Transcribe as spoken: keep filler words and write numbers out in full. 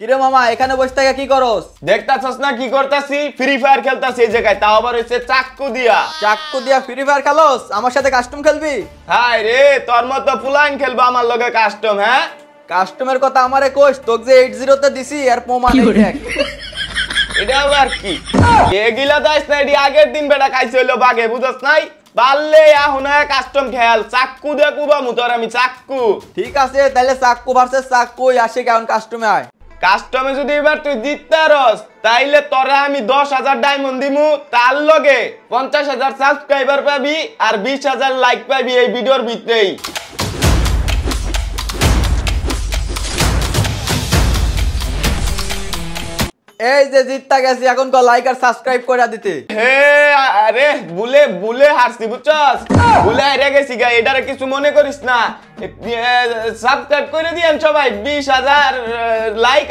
কিরে মামা এখানে বসে থাকা কি করস? দেখতাছস না কি করতাছি? ফ্রি ফায়ার খেলতাছি এই জায়গায়, তাও আবার হইছে চাকু দিয়া। চাকু দিয়া ফ্রি ফায়ার খেলস? আমার সাথে কাস্টম খেলবি? হাই রে তোর মত ফুলাইন খেলবা আমার লগে কাস্টম? হ্যাঁ কাস্টমের কথা আমারে কইস, তোকে যে আশি তে দিছি আর প্রমাণ এই দেখ। এটা আবার কি? এগিলা দাইস না, এডি আগের দিন বেটা খাইছে হইলো বাগে, বুঝছস নাই? বাললে এখন কাস্টম খেল, চাকু দে কুবা মুতর আমি চাকু। ঠিক আছে তাহলে চাকু ভার্সেস চাকুই আসে, কেমন কাস্টমে আয়। কাস্টমে যদি এবার তুই জিততারস তাইলে তোরা আমি দশ হাজার ডায়মন্ড দিমু, তার লগে পঞ্চাশ হাজার সাবস্ক্রাইবার পাবি আর বিশ হাজার লাইক পাবি এই ভিডিওর ভিতরেই। এই যে জিততা গেছি, এখন কো লাইক আর সাবস্ক্রাইব করে দিতে। হে আরে ভুলে ভুলে হারছি বুঝছস, ভুলে হেরে গেছি গা, এটারে কিছু মনে করিস না। সাবস্ক্রাইব করে দিয়েন সবাই, বিশ হাজার লাইক।